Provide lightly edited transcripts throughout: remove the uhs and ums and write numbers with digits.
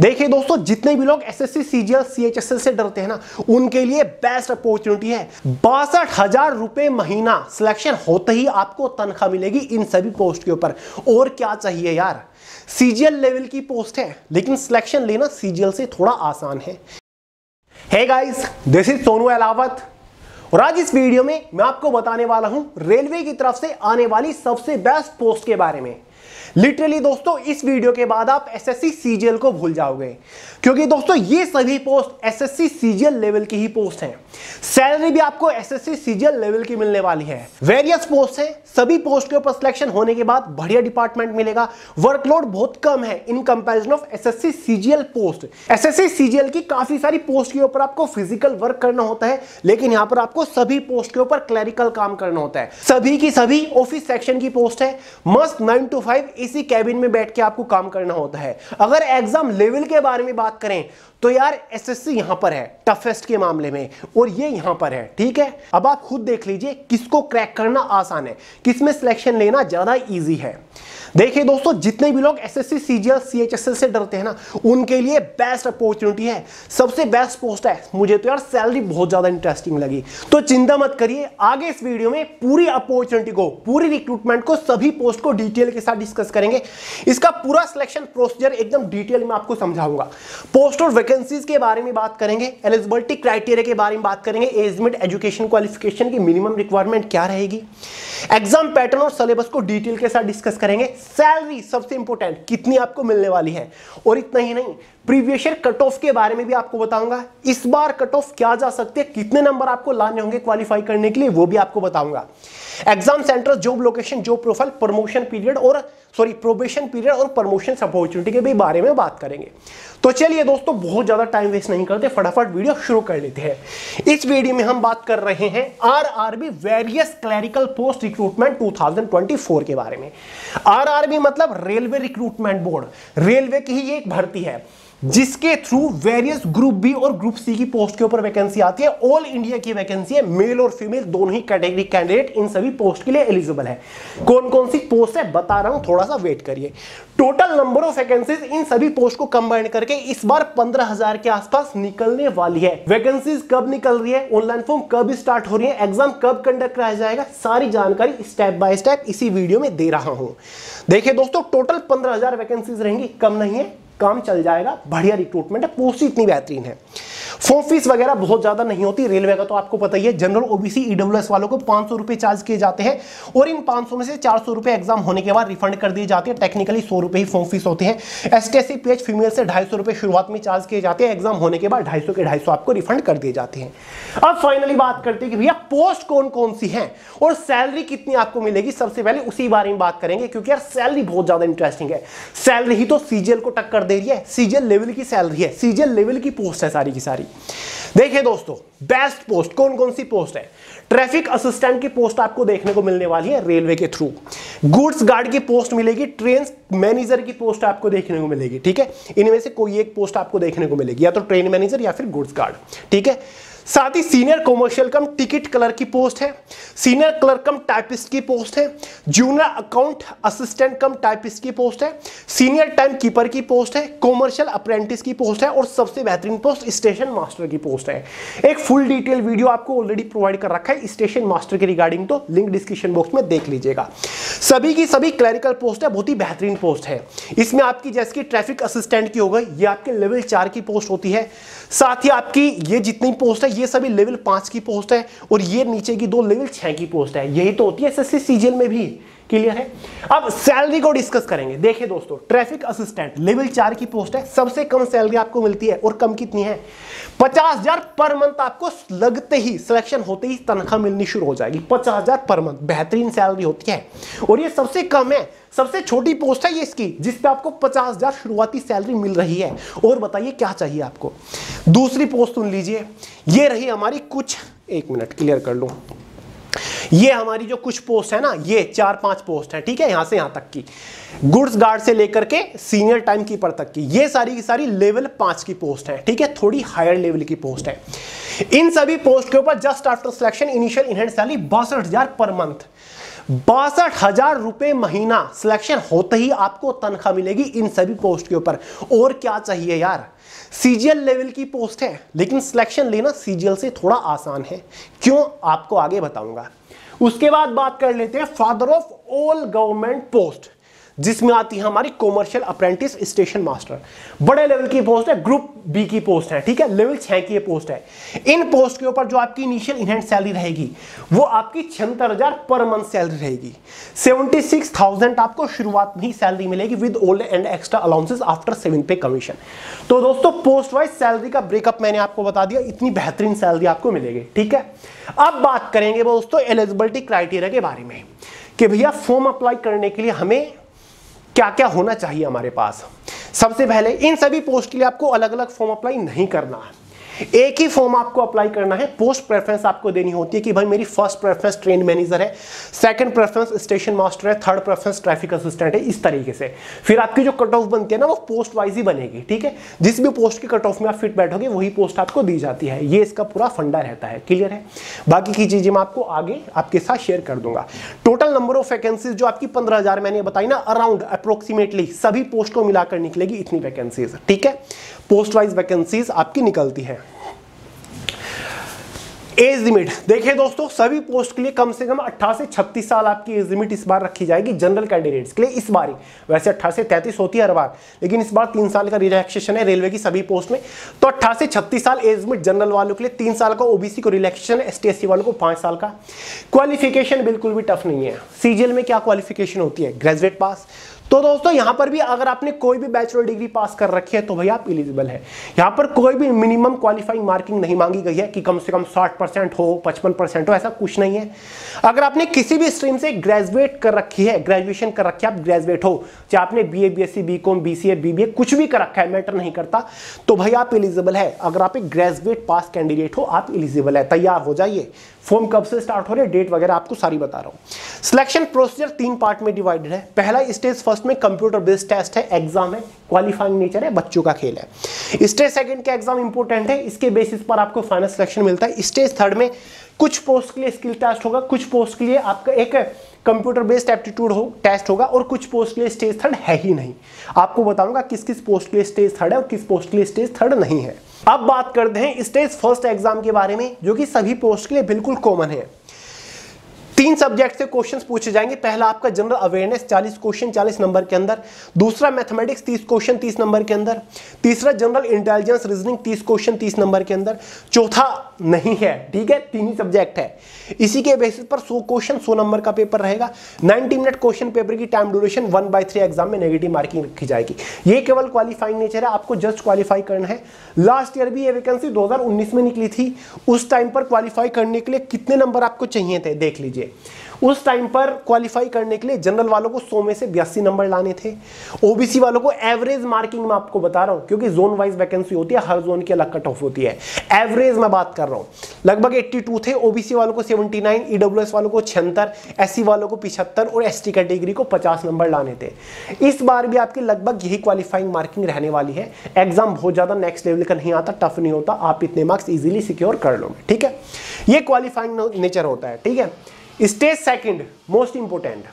देखिए दोस्तों, जितने भी लोग एसएससी सीजीएल सीएचएसएल से डरते हैं ना, उनके लिए बेस्ट अपॉर्चुनिटी है। 62,000 रुपए महीना सिलेक्शन होते ही आपको तनख्वाह मिलेगी इन सभी पोस्ट के ऊपर। और क्या चाहिए यार, सीजीएल लेवल की पोस्ट है, लेकिन सिलेक्शन लेना सीजीएल से थोड़ा आसान है। Hey guys, this is Sonu Ahlawat और आज इस वीडियो में मैं आपको बताने वाला हूं रेलवे की तरफ से आने वाली सबसे बेस्ट पोस्ट के बारे में। लिटरली दोस्तों, इस वीडियो के बाद आप एसएससी सीजीएल को भूल जाओगे, क्योंकि दोस्तों ये सभी पोस्ट एसएससी सीजीएल लेवल की ही पोस्ट हैं। सैलरी भी आपको एसएससी सीजीएल लेवल की मिलने वाली है। वेरियस पोस्ट हैं, सभी पोस्ट के ऊपर सिलेक्शन होने के बाद बढ़िया डिपार्टमेंट मिलेगा। वर्कलोड बहुत कम है in comparison of SSC CGL post. SSC CGL की काफी सारी पोस्ट के ऊपर आपको फिजिकल वर्क करना होता है, लेकिन यहाँ पर आपको सभी पोस्ट के ऊपर क्लरिकल काम करना होता है। सभी की सभी ऑफिस सेक्शन की पोस्ट है। मस्त 9 to 5 इसी कैबिन में बैठ के आपको काम करना होता है। अगर एग्जाम लेवल के बारे में बात करें तो यार एसएससी यहां पर है टफेस्ट के मामले में, और ये यहां पर है। ठीक है, अब आप खुद देख लीजिए किसको क्रैक करना आसान है, किसमें सिलेक्शन लेना ज्यादा इजी है। देखिए दोस्तों, जितने भी लोग एसएससी सीजीएल सीएचएसएल से डरते हैं ना, उनके लिए बेस्ट अपॉर्चुनिटी है, सबसे बेस्ट पोस्ट है। मुझे तो यार सैलरी बहुत ज्यादा इंटरेस्टिंग लगी, तो चिंता मत करिए। आगे इस वीडियो में पूरी अपॉर्चुनिटी को, पूरी रिक्रूटमेंट को, सभी पोस्ट को डिटेल के साथ डिस्कस करेंगे। इसका पूरा सिलेक्शन प्रोसीजर एकदम डिटेल में आपको समझाऊंगा। पोस्ट और वैकेंसीज के बारे में बात करेंगे, एलिजिबिलिटी क्राइटेरिया के बारे में बात करेंगे, एज लिमिट, एजुकेशन क्वालिफिकेशन की मिनिमम रिक्वायरमेंट क्या रहेगी, एग्जाम पैटर्न और सिलेबस को डिटेल के साथ डिस्कस करेंगे। सैलरी सबसे इंपॉर्टेंट, कितनी आपको मिलने वाली है। और इतना ही नहीं, प्रीवियस ईयर कट ऑफ के बारे में भी आपको बताऊंगा। इस बार कट ऑफ क्या जा सकते हैं, कितने नंबर आपको लाने होंगे क्वालिफाई करने के लिए, वो भी आपको बताऊंगा। Exam centre, job location, job profile, promotion period और प्रोबेशन पीरियड और प्रमोशन अपॉर्चुनिटी के भी बारे में बात करेंगे। तो चलिए दोस्तों, बहुत ज्यादा टाइम वेस्ट नहीं करते, फटाफट वीडियो शुरू कर लेते हैं। इस वीडियो में हम बात कर रहे हैं RRB various clerical post recruitment 2024 के बारे में। आरआरबी मतलब रेलवे रिक्रूटमेंट बोर्ड, रेलवे की ही एक भर्ती है जिसके थ्रू वेरियस ग्रुप बी और ग्रुप सी की पोस्ट के ऊपर वैकेंसी आती है। ऑल इंडिया की वैकेंसी है, मेल और फीमेल दोनों ही कैटेगरी कैंडिडेट इन सभी पोस्ट के लिए एलिजिबल है। कौन कौन सी पोस्ट है बता रहा हूं, थोड़ा सा वेट करिए। टोटल नंबर ऑफ वैकेंसीज इन सभी पोस्ट को कंबाइन करके इस बार 15,000 के आसपास निकलने वाली है। वैकेंसीज कब निकल रही है, ऑनलाइन फॉर्म कब स्टार्ट हो रही है, एग्जाम कब कंडक्ट कराया जाएगा, सारी जानकारी स्टेप बाय स्टेप इसी वीडियो में दे रहा हूं। देखिए दोस्तों, टोटल 15,000 वैकेंसीज रहेंगी, कम नहीं है, काम चल जाएगा। बढ़िया रिक्रूटमेंट है, पोस्ट इतनी बेहतरीन है। फॉर्म फीस वगैरह बहुत ज्यादा नहीं होती। रेलवे का तो आपको पता ही है, जनरल ओबीसी ईडब्ल्यूएस वालों को 500 रुपए चार्ज किए जाते हैं और इन 500 में से 400 रुपए एग्जाम होने के बाद रिफंड कर दिए जाते हैं। टेक्निकली 100 रुपए ही फॉर्म फीस होते हैं। एसटीएससी पीएच फीमेल से 250 रुपए शुरुआत में चार्ज किए जाते हैं, एग्जाम होने के बाद 250 के 250 आपको रिफंड कर दिए जाते हैं। अब फाइनली बात करते हैं कि भैया पोस्ट कौन कौन सी है और सैलरी कितनी आपको मिलेगी, सबसे पहले उसी बारे में बात करेंगे, क्योंकि यार सैलरी बहुत ज्यादा इंटरेस्टिंग है। सैलरी ही तो सीजीएल को टक्कर दे रही है, सीजीएल लेवल की सैलरी है, सीजीएल लेवल की पोस्ट है सारी की सारी। देखिए दोस्तों, बेस्ट पोस्ट कौन कौन सी पोस्ट है। ट्रैफिक असिस्टेंट की पोस्ट आपको देखने को मिलने वाली है रेलवे के थ्रू। गुड्स गार्ड की पोस्ट मिलेगी। ट्रेन मैनेजर की पोस्ट आपको देखने को मिलेगी। ठीक है, इनमें से कोई एक पोस्ट आपको देखने को मिलेगी, या तो ट्रेन मैनेजर या फिर गुड्स गार्ड। ठीक है, साथ ही senior commercial cum ticket clerk की पोस्ट है, सीनियर क्लर्क कम टाइपिस्ट की पोस्ट है, junior account assistant cum typist की पोस्ट है, सीनियर टाइम कीपर की पोस्ट है, कॉमर्शियल अप्रेंटिस की पोस्ट है और सबसे बेहतरीन पोस्ट स्टेशन मास्टर की पोस्ट है। एक फुल डिटेल वीडियो आपको ऑलरेडी प्रोवाइड कर रखा है स्टेशन मास्टर के रिगार्डिंग, तो लिंक डिस्क्रिप्शन बॉक्स में देख लीजिएगा। सभी की सभी क्लरिकल पोस्ट है, बहुत ही बेहतरीन पोस्ट है। इसमें आपकी जैसे कि ट्रैफिक असिस्टेंट की हो गई, ये आपके लेवल 4 की पोस्ट होती है। साथ ही आपकी ये जितनी पोस्ट है ये सभी लेवल 5 की पोस्ट है और ये नीचे की 2 लेवल 6 की पोस्ट है। यही तो होती है एसएससी सीजीएल में भी। क्लियर है। अब सैलरी को डिस्कस करेंगे। देखिए दोस्तों, ट्रैफिक असिस्टेंट लेवल 4 की पोस्ट है, सबसे कम सैलरी आपको मिलती है। और कम कितनी है, 50,000 पर मंथ आपको लगते ही, सिलेक्शन होते ही तनख्वाह मिलनी शुरू हो जाएगी। 50,000 पर मंथ बेहतरीन सैलरी होती है और ये सबसे कम है, सबसे छोटी पोस्ट है ये इसकी, जिसपे आपको 50,000 शुरुआती सैलरी मिल रही है। और बताइए क्या चाहिए आपको। दूसरी पोस्ट सुन लीजिए, ये रही हमारी कुछ, एक मिनट क्लियर कर लूं, ये हमारी जो कुछ पोस्ट है ना, ये 4-5 पोस्ट है। ठीक है, यहां से यहां तक की, गुड्स गार्ड से लेकर के सीनियर टाइम कीपर तक की, ये सारी की सारी लेवल 5 की पोस्ट है। ठीक है, थोड़ी हायर लेवल की पोस्ट है। इन सभी पोस्ट के ऊपर just after selection initial in hand salary 62,000 per month. 62,000 रुपए महीना सिलेक्शन होते ही आपको तनख्वाह मिलेगी इन सभी पोस्ट के ऊपर। और क्या चाहिए यार, सीजीएल लेवल की पोस्ट है लेकिन सिलेक्शन लेना सीजीएल से थोड़ा आसान है, क्यों आपको आगे बताऊंगा। उसके बाद बात कर लेते हैं father of all government post, जिसमें आती है हमारी कॉमर्शियल अप्रेंटिस, स्टेशन मास्टर। बड़े लेवल की पोस्ट है, ग्रुप बी की पोस्ट है, ठीक है, लेवल 6 की पोस्ट है। इन पोस्ट के ऊपर जो आपकी इनिशियल इनहैंड सैलरी रहेगी वो आपकी 76,000 पर मंथ सैलरी रहेगी। 76,000 आपको शुरुआत में ही सैलरी मिलेगी with old and extra allowances after 7th pay commission. तो दोस्तों पोस्ट वाइज सैलरी का ब्रेकअप मैंने आपको बता दिया, इतनी बेहतरीन सैलरी आपको मिलेगी, ठीक है। अब बात करेंगे दोस्तों एलिजिबिलिटी क्राइटेरिया के बारे में कि भैया फॉर्म अप्लाई करने के लिए हमें क्या क्या होना चाहिए हमारे पास। सबसे पहले इन सभी पोस्ट के लिए आपको अलग अलग फॉर्म अप्लाई नहीं करना है, एक ही फॉर्म आपको अप्लाई करना है। पोस्ट प्रेफरेंस आपको देनी होती है कि भाई मेरी फर्स्ट प्रेफरेंस ट्रेन मैनेजर है, सेकंड प्रेफरेंस स्टेशन मास्टर है, थर्ड प्रेफरेंस ट्रैफिक असिस्टेंट है, इस तरीके से। फिर आपकी जो कट ऑफ बनती है ना वो पोस्ट वाइज ही बनेगी, ठीक है। जिस भी पोस्ट की कट ऑफ में आप फिट बैठोगे वही पोस्ट आपको दी जाती है, ये इसका पूरा फंडा रहता है, क्लियर है। बाकी की चीजें मैं आपको आगे आपके साथ शेयर कर दूंगा। टोटल नंबर ऑफ वैकेंसीज जो आपकी 15,000 मैंने बताई ना, अराउंड अप्रोक्सीमेटली सभी पोस्ट को मिलाकर निकलेगी इतनी वैकेंसीज, ठीक है। पोस्ट वाइज वैकेंसीज आपकी निकलती है। एज लिमिट देखिए दोस्तों, सभी पोस्ट के लिए कम से कम 18 से 36 साल आपकी एज लिमिट इस बार रखी जाएगी जनरल कैंडिडेट्स के लिए। इस बार वैसे 18 से 33 होती है हर बार, लेकिन इस बार 3 साल का रिलैक्सेशन है रेलवे की सभी पोस्ट में। तो 18 से 36 साल एज लिमिट जनरल वालों के लिए, 3 साल का ओबीसी को रिलैक्सेशन, एसटीएससी वालों को 5 साल का। क्वालिफिकेशन बिल्कुल भी टफ नहीं है। सीजीएल में क्या क्वालिफिकेशन होती है, ग्रेजुएट पास। तो दोस्तों यहाँ पर भी अगर आपने कोई भी बैचलर डिग्री पास कर रखी है तो भैया आप एलिजिबल है। यहाँ पर कोई भी मिनिमम क्वालिफाइंग मार्किंग नहीं मांगी गई है कि कम से कम 60% हो, 55% हो, ऐसा कुछ नहीं है। अगर आपने किसी भी स्ट्रीम से ग्रेजुएट कर रखी है, ग्रेजुएशन कर रखी है, आप ग्रेजुएट हो, चाहे आपने BA, BSc, BCom, BCA, BBA कुछ भी कर रखा है, मैटर नहीं करता, तो भैया आप एलिजिबल है। अगर आप एक ग्रेजुएट पास कैंडिडेट हो आप एलिजिबल है, तैयार हो जाइए। फॉर्म कब से स्टार्ट हो रही है, डेट वगैरह आपको सारी बता रहा हूँ। सिलेक्शन प्रोसीजर 3 पार्ट में डिवाइडेड है। पहला स्टेज फर्स्ट में कंप्यूटर बेस्ड टेस्ट है, एग्जाम है, क्वालिफाइंग नेचर है, बच्चों का खेल है। स्टेज सेकंड के एग्जाम इंपोर्टेंट है, इसके बेसिस पर आपको फाइनल सिलेक्शन मिलता है। स्टेज थर्ड में कुछ पोस्ट के लिए स्किल टेस्ट होगा, कुछ पोस्ट के लिए आपका एक कंप्यूटर बेस्ड एप्टीट्यूड हो टेस्ट होगा, और कुछ पोस्ट के लिए स्टेज थर्ड है ही नहीं। आपको बताऊंगा किस किस पोस्ट के लिए स्टेज थर्ड है और किस पोस्ट के लिए स्टेज थर्ड नहीं है। अब बात करते हैं स्टेज फर्स्ट एग्जाम के बारे में, जो कि सभी पोस्ट के लिए बिल्कुल कॉमन है। 3 सब्जेक्ट से क्वेश्चंस पूछे जाएंगे। पहला आपका जनरल अवेयरनेस 40 क्वेश्चन 40 नंबर के अंदर, दूसरा मैथमेटिक्स 30 क्वेश्चन 30 नंबर के अंदर, तीसरा general intelligence reasoning 30 question 30 number के अंदर, चौथा नहीं है, ठीक है। 3 ही सब्जेक्ट है, इसी के बेसिस पर 100 क्वेश्चन 100 नंबर का पेपर रहेगा। 90 मिनट क्वेश्चन पेपर की टाइम ड्यूरेशन 1/3 एग्जाम में नेगेटिव मार्किंग रखी जाएगी। ये केवल क्वालिफाइंग नेचर है, आपको जस्ट क्वालिफाई करना है। लास्ट ईयर भी ये वैकेंसी 2019 में निकली थी, उस टाइम पर क्वालिफाई करने के लिए कितने नंबर आपको चाहिए थे देख लीजिए। उस टाइम पर क्वालिफाई करने के लिए जनरल वालों को 100 में से 82 नंबर लाने थे, ओबीसी वालों को एवरेज मार्किंग में आपको बता रहा हूं, क्योंकि जोन वाइज वैकेंसी होती है, हर जोन की अलग कट ऑफ होती है। एवरेज मैं बात कर रहा हूं, लगभग 82 थे, ओबीसी वालों को 79, ईडब्ल्यूएस वालों को 76, एससी वालों को 75 और एसटी कैटेगरी को 50 नंबर लाने थे। इस बार भी आपकी लगभग यही क्वालिफाइंग मार्किंग रहने वाली है। एग्जाम बहुत ज्यादा नेक्स्ट लेवल का नहीं आता, टफ नहीं होता, आप इतने मार्क्स इजीली सिक्योर कर लोगे, ठीक है। यह क्वालिफाइंग नेचर होता है, ठीक है। Stage second most important,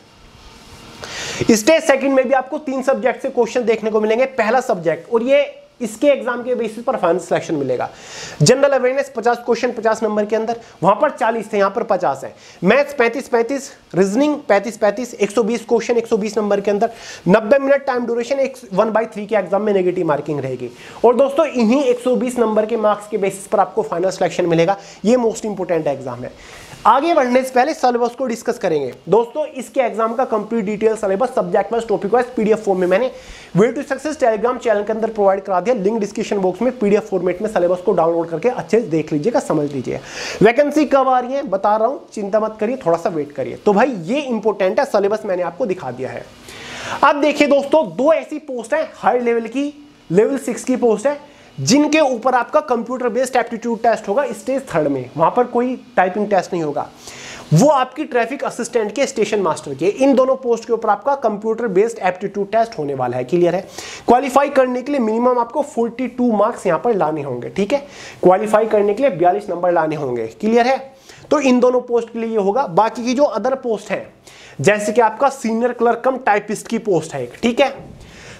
stage second में भी आपको 3 सब्जेक्ट से क्वेश्चन देखने को मिलेंगे। पहला सब्जेक्ट, और ये इसके एग्जाम के बेसिस पर फाइनल सिलेक्शन मिलेगा। जनरल अवेयरनेस 50 क्वेश्चन 50 नंबर के अंदर, वहां पर 40 थे, यहां पर 50 है। मैथ्स 35 35, रीजनिंग 35 35, 120 क्वेश्चन 120 नंबर के अंदर, 90 मिनट टाइम ड्यूरेशन, 1/3 के एग्जाम में नेगेटिव मार्किंग रहेगी। और दोस्तों इन्हीं 120 नंबर के मार्क्स के बेसिस पर आपको फाइनल सिलेक्शन मिलेगा। ये मोस्ट इंपोर्टेंट एग्जाम है। आगे बढ़ने से पहले सिलेबस को डिस्कस करेंगे दोस्तों। इसके एग्जाम का complete detail syllabus subject wise topic wise PDF form में मैंने way to success Telegram channel के अंदर प्रोवाइड करा दिया। लिंक डिस्क्रिप्शन बॉक्स में पीडीएफ फॉर्मेट में सिलेबस को डाउनलोड करके अच्छे से देख लीजिएगा, समझ लीजिए। वैकेंसी कब आ रही है बता रहा हूं, चिंता मत करिए, थोड़ा सा वेट करिए। तो भाई ये इंपॉर्टेंट है, सिलेबस मैंने आपको दिखा दिया है। अब देखिए दोस्तों, 2 ऐसी पोस्ट है हाई लेवल की, लेवल 6 की पोस्ट है, जिनके ऊपर आपका कंप्यूटर बेस्ड एप्टीट्यूड टेस्ट होगा। स्टेज थर्ड में वहां पर कोई टाइपिंग टेस्ट नहीं होगा, वो आपकी ट्रैफिक असिस्टेंट के, स्टेशन मास्टर के। इन दोनों पोस्ट के ऊपर आपका कंप्यूटर बेस्ड एप्टीट्यूड टेस्ट होने वाला है, क्लियर है। क्वालिफाई करने के लिए मिनिमम आपको 42 मार्क्स यहां पर लाने होंगे, ठीक है। क्वालिफाई करने के लिए 42 नंबर लाने होंगे, क्लियर है। तो इन दोनों पोस्ट के लिए होगा। बाकी की जो अदर पोस्ट है जैसे कि आपका सीनियर क्लर्क कम टाइपिस्ट की पोस्ट है, ठीक है।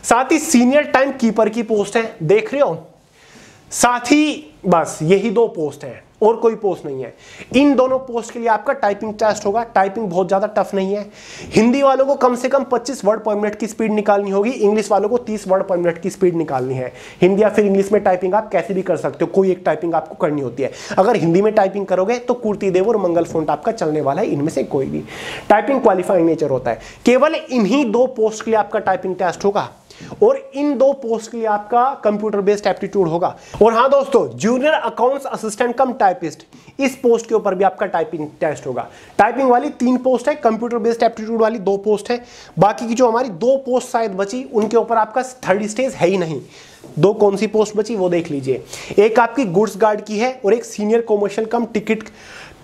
साथ ही सीनियर टाइम कीपर की पोस्ट है, देख रहे हो। साथ ही बस यही दो पोस्ट है और कोई पोस्ट नहीं है। इन दोनों पोस्ट के लिए आपका टाइपिंग टेस्ट होगा। टाइपिंग बहुत ज्यादा टफ नहीं है। हिंदी वालों को कम से कम 25 वर्ड पर मिनट की स्पीड निकालनी होगी, इंग्लिश वालों को 30 वर्ड पर मिनट की स्पीड निकालनी है। हिंदी या फिर इंग्लिश में टाइपिंग आप कैसे भी कर सकते हो, कोई एक टाइपिंग आपको करनी होती है। अगर हिंदी में टाइपिंग करोगे तो कुर्ती देव और मंगल फॉन्ट आपका चलने वाला है, इनमें से कोई भी। टाइपिंग क्वालिफाइंग नेचर होता है। केवल इन्हीं दो पोस्ट के लिए आपका टाइपिंग टेस्ट होगा और इन दो पोस्ट के लिए आपका कंप्यूटर बेस्ड एप्टीट्यूड होगा। और हाँ दोस्तों, junior accounts assistant cum typist, इस पोस्ट के ऊपर भी आपका टाइपिंग टेस्ट होगा। टाइपिंग वाली 3 पोस्ट है, कंप्यूटर बेस्ड एप्टीट्यूड वाली 2 पोस्ट है। बाकी की जो हमारी 2 पोस्ट शायद बची उनके ऊपर आपका 3rd स्टेज है ही नहीं। 2 कौन सी पोस्ट बची वो देख लीजिए। एक आपकी गुड्स गार्ड की है और एक senior commercial cum ticket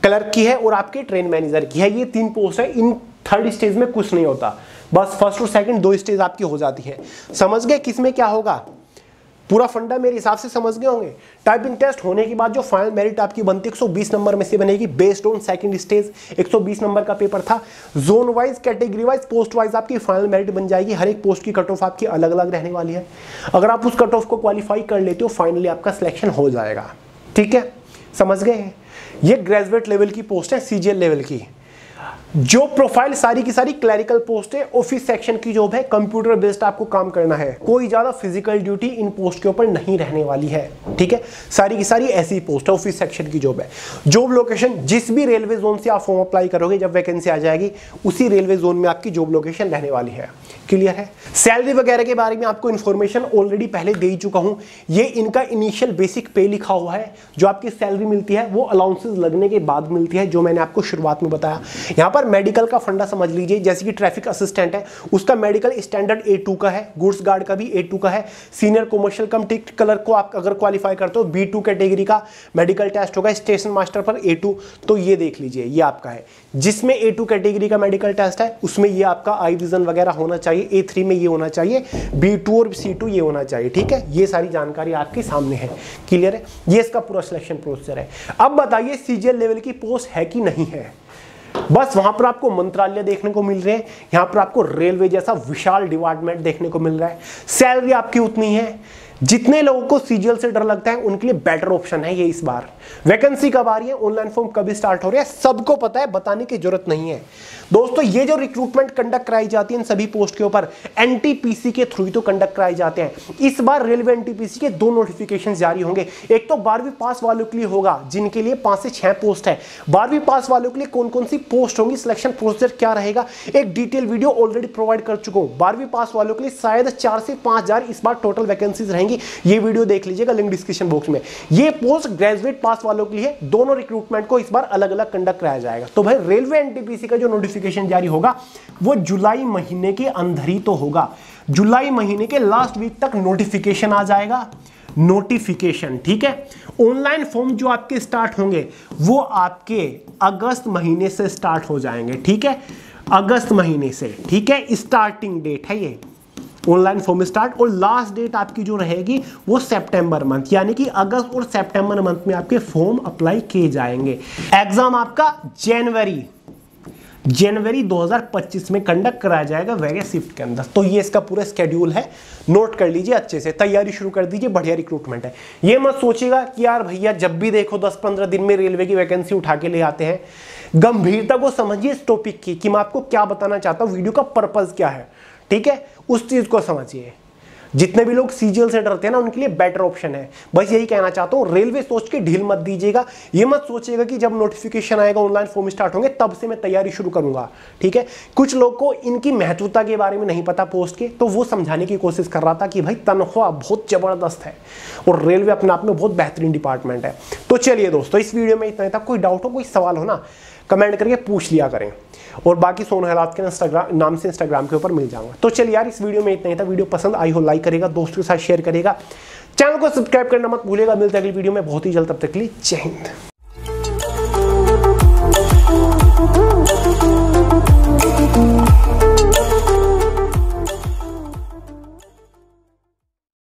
clerk की है और आपके ट्रेन मैनेजर की है। ये 3 पोस्ट है। इन 3rd स्टेज में कुछ नहीं होता, बस 1st और 2nd 2 स्टेज आपकी हो जाती है। समझ गए किसमें क्या होगा, पूरा फंडा मेरे हिसाब से समझ गए होंगे। टाइपिंग टेस्ट होने के बाद जो फाइनल मेरिट आपकी बनती है 120 नंबर में से बनेगी, based on 2nd stage. 120 number का पेपर था। Zone wise, category wise, post wise आपकी फाइनल मेरिट बन जाएगी। हर एक पोस्ट की कट ऑफ आपकी अलग अलग रहने वाली है। अगर आप उस कट ऑफ को क्वालिफाई कर लेते हो, फाइनली आपका सिलेक्शन हो जाएगा, ठीक है। समझ गए हैं। ये ग्रेजुएट लेवल की पोस्ट है, सीजीएल लेवल की। जो प्रोफाइल सारी की सारी क्लरिकल पोस्ट है, ऑफिस सेक्शन की जॉब है, कंप्यूटर बेस्ड आपको काम करना है। कोई ज़्यादा फिजिकल ड्यूटी इन पोस्ट के ऊपर नहीं रहने वाली है, ठीक है। सारी की सारी ऐसी पोस्ट है, ऑफिस सेक्शन की जॉब है। जॉब लोकेशन जिस भी रेलवे जोन से आप फॉर्म अप्लाई करोगे, जब वैकेंसी आ जाएगी उसी रेलवे जोन में आपकी जॉब लोकेशन रहने वाली है। क्लियर है। सैलरी वगैरह के बारे में आपको इन्फॉर्मेशन ऑलरेडी पहले दे ही चुका हूँ। ये इनका इनिशियल बेसिक पे लिखा हुआ है। जो आपकी सैलरी मिलती है वो अलाउंसेस लगने के बाद मिलती है, जो मैंने आपको शुरुआत में बताया। यहाँ पर मेडिकल का फंडा समझ लीजिए। जैसे कि ट्रैफिक असिस्टेंट है, उसका मेडिकल स्टैंडर्ड A2 का है, गुड्स गार्ड का भी A2 का है। Senior commercial cum ticket clerk को आप अगर क्वालिफाई करते हो, B2 कैटेगरी का मेडिकल टेस्ट होगा। स्टेशन मास्टर पर A2, तो ये देख लीजिए ये आपका है। जिसमें A2 कैटेगरी का मेडिकल टेस्ट है उसमें ये आपका आई विजन वगैरह होना चाहिए, A3 में ये होना चाहिए, B2 और C2 ये होना चाहिए, ठीक है। ये सारी जानकारी आपके सामने है, क्लियर है। ये इसका पूरा सिलेक्शन प्रोसीजर है। अब बताइए सीजीएल लेवल की पोस्ट है कि नहीं है। बस वहां पर आपको मंत्रालय देखने को मिल रहे हैं, यहां पर आपको रेलवे जैसा विशाल डिपार्टमेंट देखने को मिल रहा है। सैलरी आपकी उतनी है। जितने लोगों को सीजीएल से डर लगता है उनके लिए बेटर ऑप्शन है ये। इस बार वैकेंसी कब आ रही है, ऑनलाइन फॉर्म कभी स्टार्ट हो रहा है, सबको पता है, बताने की जरूरत नहीं है। दोस्तों ये जो रिक्रूटमेंट कंडक्ट कराई जाती है इन सभी पोस्ट के ऊपर NTPC के थ्रू ही तो कंडक्ट कराए जाते हैं। इस बार रेलवे NTPC के 2 नोटिफिकेशन जारी होंगे। एक तो 12वीं पास वालों के लिए होगा, जिनके लिए 5 से 6 पोस्ट है। 12वीं पास वालों के लिए कौन कौन सी पोस्ट होंगी, सिलेक्शन प्रोसीजर क्या रहेगा, एक डिटेल वीडियो ऑलरेडी प्रोवाइड कर चुका हूं। 12वीं पास वालों के लिए शायद 4 से 5 हज़ार इस बार टोटल वैकेंसीज रहेंगी। ये वीडियो देख लीजिएगा, लिंक डिस्क्रिप्शन बॉक्स में। ये पोस्ट ग्रेजुएट पास वालों के लिए, दोनों रिक्रूटमेंट को इस बार अलग अलग कंडक्ट कराया जाएगा। तो भाई रेलवे NTPC का जो नोटिफिकेशन जारी होगा वो जुलाई महीने के अंदर ही तो होगा। जुलाई महीने के लास्ट वीक तक नोटिफिकेशन आ जाएगा, नोटिफिकेशन, ठीक है। ऑनलाइन फॉर्म जो आपके स्टार्ट होंगे वो आपके अगस्त महीने से स्टार्ट हो जाएंगे, ठीक है। अगस्त महीने से, ठीक है, स्टार्टिंग डेट है ये ऑनलाइन फॉर्म स्टार्ट। और लास्ट डेट आपकी जो रहेगी वो सितंबर मंथ, यानी कि अगस्त और सितंबर मंथ में आपके फॉर्म अप्लाई किए जाएंगे। एग्जाम आपका जनवरी 2025 में कंडक्ट कराया जाएगा वेरियस शिफ्ट के अंदर। तो ये इसका पूरा स्केड्यूल है, नोट कर लीजिए अच्छे से, तैयारी शुरू कर दीजिए। बढ़िया रिक्रूटमेंट है। ये मत सोचिएगा कि यार भैया जब भी देखो 10-15 दिन में रेलवे की वैकेंसी उठा के ले आते हैं। गंभीरता को समझिए इस टॉपिक की कि मैं आपको क्या बताना चाहता हूँ, वीडियो का पर्पज क्या है, ठीक है, उस चीज़ को समझिए। जितने भी लोग सीजीएल से डरते हैं ना उनके लिए बेटर ऑप्शन है। बस यही कहना चाहता हूँ, रेलवे सोच के ढील मत दीजिएगा। ये मत सोचिएगा कि जब नोटिफिकेशन आएगा, ऑनलाइन फॉर्म स्टार्ट होंगे, तब से मैं तैयारी शुरू करूंगा, ठीक है। कुछ लोग को इनकी महत्वता के बारे में नहीं पता पोस्ट के, तो वो समझाने की कोशिश कर रहा था कि भाई तनख्वाह बहुत ज़बरदस्त है और रेलवे अपने आप में बहुत बेहतरीन डिपार्टमेंट है। तो चलिए दोस्तों, इस वीडियो में इतना ही था। कोई डाउट हो, कोई सवाल हो ना, कमेंट करके पूछ लिया करें। और बाकी सोनू अहलावत के इंस्टाग्राम नाम से इंस्टाग्राम के ऊपर मिल जाऊंगा। तो चलिए यार, इस वीडियो में इतना ही था। वीडियो पसंद आई हो लाइक करेगा, दोस्तों के साथ शेयर करेगा, चैनल को सब्सक्राइब करना मत भूलिएगा। मिलते हैं अगली वीडियो में बहुत ही जल्द, तब तक के लिए जय हिंद।